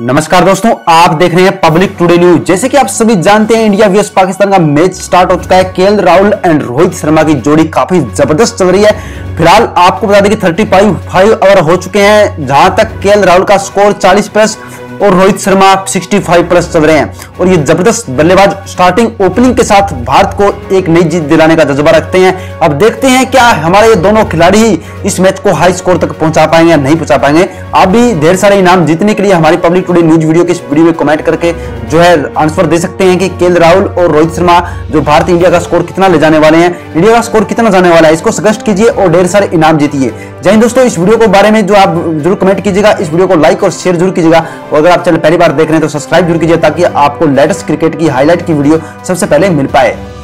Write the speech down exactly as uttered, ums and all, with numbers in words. नमस्कार दोस्तों, आप देख रहे हैं पब्लिक टुडे न्यूज। जैसे कि आप सभी जानते हैं, इंडिया वर्सेस पाकिस्तान का मैच स्टार्ट हो चुका है। केएल राहुल एंड रोहित शर्मा की जोड़ी काफी जबरदस्त चल रही है। फिलहाल आपको बता दें कि पैंतीस ओवर हो चुके हैं, जहां तक केएल राहुल का स्कोर चालीस प्लस और रोहित शर्मा पैंसठ प्लस चल रहे हैं। और ये जबरदस्त बल्लेबाज स्टार्टिंग ओपनिंग के साथ भारत को एक नई जीत दिलाने का जज्बा रखते हैं। अब देखते हैं क्या हमारे ये दोनों खिलाड़ी ही इस मैच को हाई स्कोर तक पहुंचा पाएंगे या नहीं पहुंचा पाएंगे। आप भी ढेर सारे इनाम जीतने के लिए हमारी पब्लिक टुडे न्यूज वीडियो के इस वीडियो में कमेंट करके जो है आंसर दे सकते हैं कि केएल राहुल और रोहित शर्मा जो भारत इंडिया का स्कोर कितना ले जाने वाले हैं, इंडिया का स्कोर कितना जाने वाला है, इसको सजेस्ट कीजिए और ढेर सारे इनाम जीतिए। जय हिंद दोस्तों, इस वीडियो के बारे में जो आप जरूर कमेंट कीजिएगा, इस वीडियो को लाइक और शेयर जरूर कीजिएगा। और अगर आप चैनल पहली बार देख रहे हैं तो सब्सक्राइब जरूर कीजिए ताकि आपको लेटेस्ट क्रिकेट की हाईलाइट की वीडियो सबसे पहले मिल पाए।